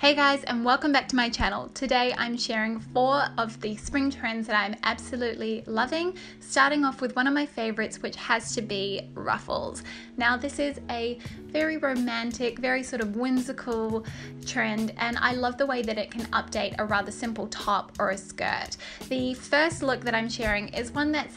Hey guys, and welcome back to my channel. Today I'm sharing 4 of the spring trends that I'm absolutely loving, starting off with one of my favorites, which has to be ruffles. Now this is a very romantic, very sort of whimsical trend, and I love the way that it can update a rather simple top or a skirt. The first look that I'm sharing is one that's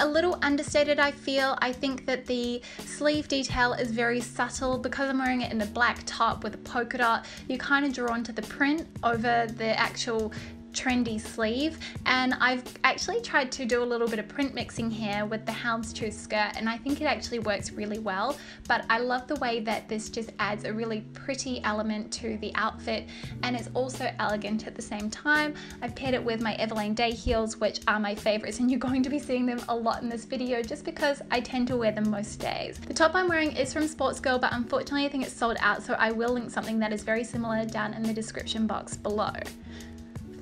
a little understated, I feel. I think that the sleeve detail is very subtle. Because I'm wearing it in a black top with a polka dot, you're kind of drawn to the print over the actual trendy sleeve, and I've actually tried to do a little bit of print mixing here with the houndstooth skirt, and I think it actually works really well. But I love the way that this just adds a really pretty element to the outfit, and it's also elegant at the same time. I've paired it with my Everlane day heels, which are my favorites, and you're going to be seeing them a lot in this video just because I tend to wear them most days. The top I'm wearing is from Sportsgirl, but unfortunately I think it's sold out, so I will link something that is very similar down in the description box below.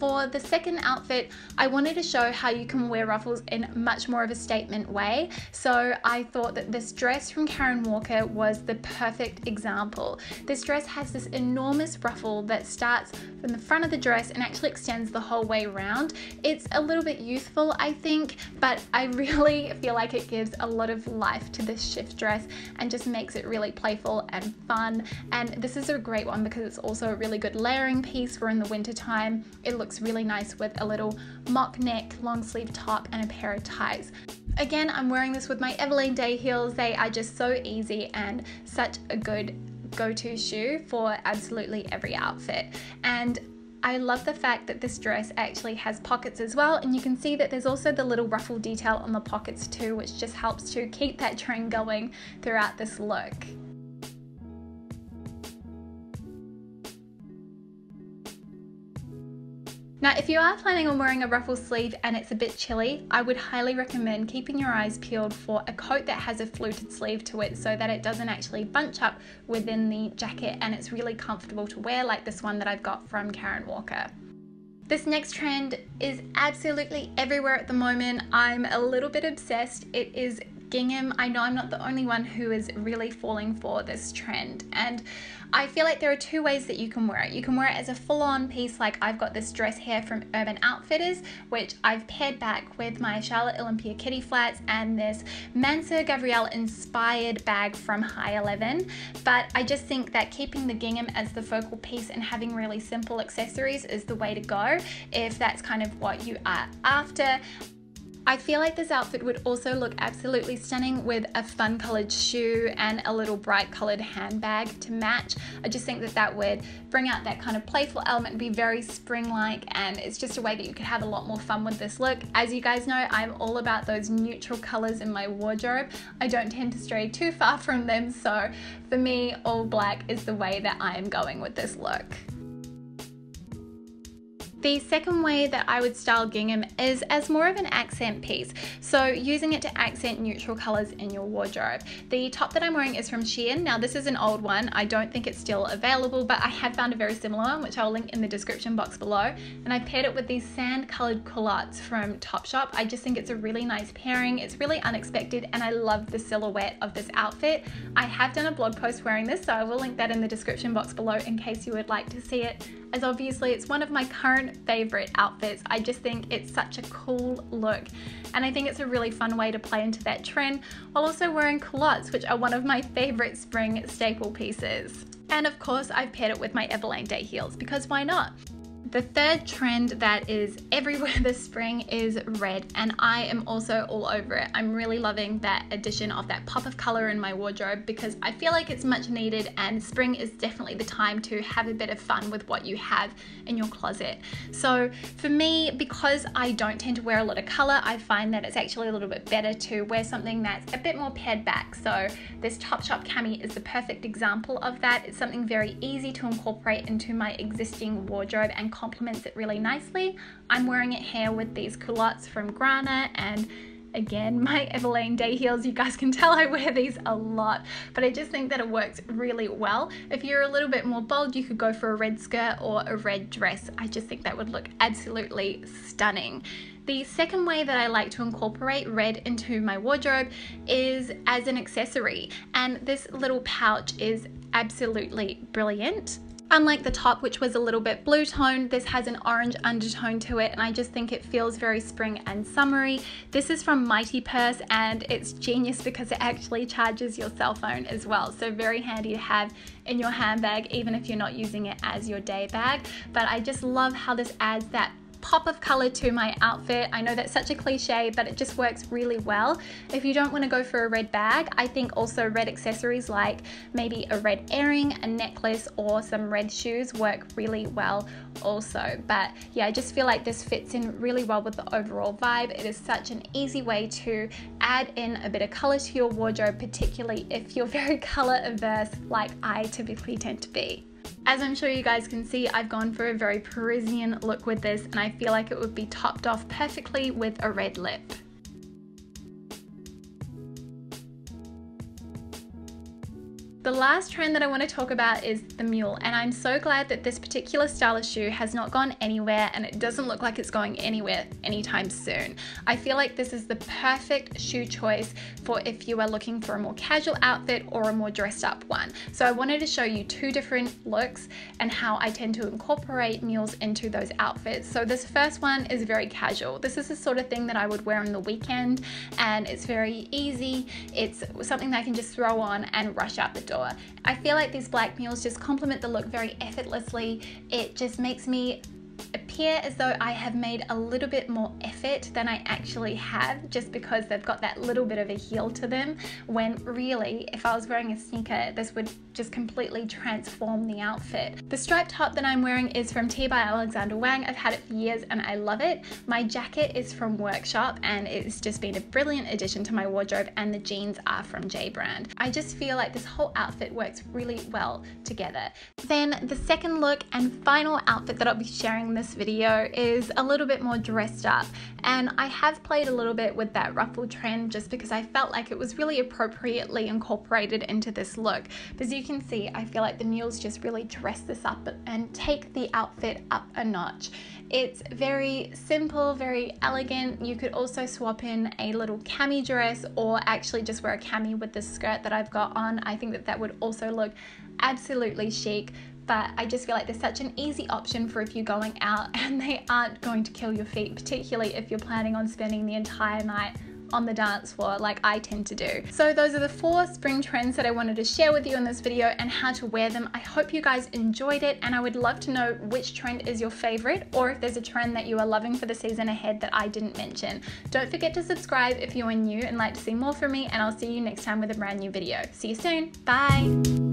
For the second outfit, I wanted to show how you can wear ruffles in much more of a statement way, so I thought that this dress from Karen Walker was the perfect example. This dress has this enormous ruffle that starts from the front of the dress and actually extends the whole way round. It's a little bit youthful, I think, but I really feel like it gives a lot of life to this shift dress and just makes it really playful and fun. And this is a great one because it's also a really good layering piece. We're in the winter time. It looks really nice with a little mock neck, long sleeve top, and a pair of ties. Again, I'm wearing this with my Everlane day heels. They are just so easy and such a good go-to shoe for absolutely every outfit. And I love the fact that this dress actually has pockets as well, and you can see that there's also the little ruffle detail on the pockets too, which just helps to keep that trend going throughout this look. Now, if you are planning on wearing a ruffle sleeve and it's a bit chilly, I would highly recommend keeping your eyes peeled for a coat that has a fluted sleeve to it so that it doesn't actually bunch up within the jacket and it's really comfortable to wear, like this one that I've got from Karen Walker. This next trend is absolutely everywhere at the moment. I'm a little bit obsessed. It is gingham. I know I'm not the only one who is really falling for this trend, and I feel like there are 2 ways that you can wear it. You can wear it as a full-on piece, like I've got this dress here from Urban Outfitters, which I've paired back with my Charlotte Olympia kitty flats and this Mansur Gavriel inspired bag from High 11. But I just think that keeping the gingham as the focal piece and having really simple accessories is the way to go if that's kind of what you are after. I feel like this outfit would also look absolutely stunning with a fun coloured shoe and a little bright coloured handbag to match. I just think that that would bring out that kind of playful element, be very spring-like, and it's just a way that you could have a lot more fun with this look. As you guys know, I'm all about those neutral colours in my wardrobe. I don't tend to stray too far from them, so for me, all black is the way that I am going with this look. The second way that I would style gingham is as more of an accent piece, so using it to accent neutral colours in your wardrobe. The top that I'm wearing is from Shein. Now this is an old one, I don't think it's still available, but I have found a very similar one, which I'll link in the description box below, and I paired it with these sand coloured culottes from Topshop. I just think it's a really nice pairing, it's really unexpected, and I love the silhouette of this outfit. I have done a blog post wearing this, so I will link that in the description box below in case you would like to see it, as obviously it's one of my current favorite outfits. I just think it's such a cool look, and I think it's a really fun way to play into that trend while also wearing culottes, which are one of my favorite spring staple pieces. And of course I've paired it with my Everlane day heels, because why not? The third trend that is everywhere this spring is red, and I am also all over it. I'm really loving that addition of that pop of color in my wardrobe because I feel like it's much needed, and spring is definitely the time to have a bit of fun with what you have in your closet. So for me, because I don't tend to wear a lot of color, I find that it's actually a little bit better to wear something that's a bit more paired back. So this Topshop cami is the perfect example of that. It's something very easy to incorporate into my existing wardrobe and complements it really nicely. I'm wearing it here with these culottes from Grana and again my Everlane day heels. You guys can tell I wear these a lot, but I just think that it works really well. If you're a little bit more bold, you could go for a red skirt or a red dress. I just think that would look absolutely stunning. The second way that I like to incorporate red into my wardrobe is as an accessory, and this little pouch is absolutely brilliant. Unlike the top, which was a little bit blue toned, this has an orange undertone to it, and I just think it feels very spring and summery. This is from Mighty Purse, and it's genius because it actually charges your cell phone as well, so very handy to have in your handbag, even if you're not using it as your day bag. But I just love how this adds that pop of color to my outfit. I know that's such a cliche, but it just works really well. If you don't want to go for a red bag, I think also red accessories like maybe a red earring, a necklace, or some red shoes work really well also. But yeah, I just feel like this fits in really well with the overall vibe. It is such an easy way to add in a bit of color to your wardrobe, particularly if you're very color averse like I typically tend to be. As I'm sure you guys can see, I've gone for a very Parisian look with this, and I feel like it would be topped off perfectly with a red lip. The last trend that I want to talk about is the mule, and I'm so glad that this particular style of shoe has not gone anywhere, and it doesn't look like it's going anywhere anytime soon. I feel like this is the perfect shoe choice for if you are looking for a more casual outfit or a more dressed up one. So I wanted to show you two different looks and how I tend to incorporate mules into those outfits. So this first one is very casual. This is the sort of thing that I would wear on the weekend, and it's very easy. It's something that I can just throw on and rush out the door. I feel like these black mules just complement the look very effortlessly. It just makes me appear as though I have made a little bit more effort than I actually have, just because they've got that little bit of a heel to them, when really if I was wearing a sneaker, this would just completely transform the outfit. The striped top that I'm wearing is from T by Alexander Wang. I've had it for years and I love it. My jacket is from Workshop, and it's just been a brilliant addition to my wardrobe, and the jeans are from J brand. I just feel like this whole outfit works really well together. Then the second look and final outfit that I'll be sharing this video is a little bit more dressed up, and I have played a little bit with that ruffle trend just because I felt like it was really appropriately incorporated into this look. But as you can see, I feel like the mules just really dress this up and take the outfit up a notch. It's very simple, very elegant. You could also swap in a little cami dress, or actually just wear a cami with the skirt that I've got on. I think that would also look absolutely chic. But I just feel like they're such an easy option for if you're going out, and they aren't going to kill your feet, particularly if you're planning on spending the entire night on the dance floor like I tend to do. So those are the four spring trends that I wanted to share with you in this video and how to wear them. I hope you guys enjoyed it, and I would love to know which trend is your favorite, or if there's a trend that you are loving for the season ahead that I didn't mention. Don't forget to subscribe if you are new and like to see more from me, and I'll see you next time with a brand new video. See you soon, bye.